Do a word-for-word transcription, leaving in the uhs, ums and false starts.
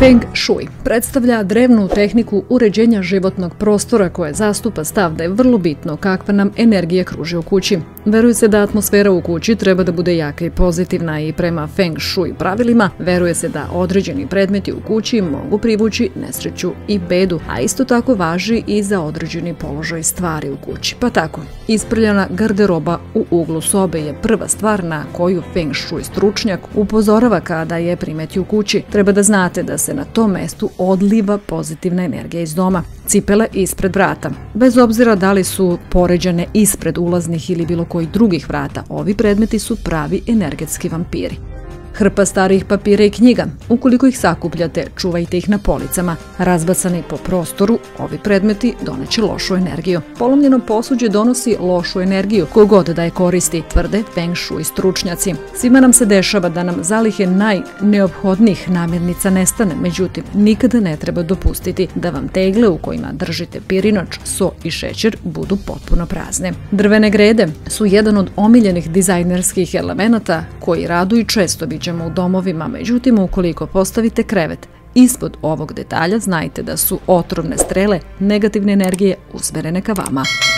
Feng Shui predstavlja drevnu tehniku uređenja životnog prostora koja zastupa stav da je vrlo bitno kakva nam energija kruži u kući. Veruje se da atmosfera u kući treba da bude jaka i pozitivna i prema Feng Shui pravilima veruje se da određeni predmeti u kući mogu privući nesreću i bedu, a isto tako važi i za određeni položaj stvari u kući. Pa tako, isprljana garderoba u uglu sobe je prva stvar na koju Feng Shui stručnjak upozorava kada je primeti u kući. Treba da znate da se na tom mestu odliva pozitivna energija iz doma. Cipele ispred vrata. Bez obzira da li su poređane ispred ulaznih ili bilo kojih drugih vrata, ovi predmeti su pravi energetski vampiri. Hrpa starih papira i knjiga. Ukoliko ih sakupljate, čuvajte ih na policama. Razbacani po prostoru, ovi predmeti doneće lošu energiju. Polomljeno posuđe donosi lošu energiju, kogod da je koristi, tvrde Feng Shui stručnjaci. Svima nam se dešava da nam zalihe najneophodnijih namirnica nestane, međutim, nikada ne treba dopustiti da vam tegle u kojima držite pirinač, so i šećer budu potpuno prazne. Drvene grede su jedan od omiljenih dizajnerskih elemenata koji rado i često biće u domovima, međutim, ukoliko postavite krevet ispod ovog detalja, znajte da su otrovne strele negativne energije usmerene ka vama.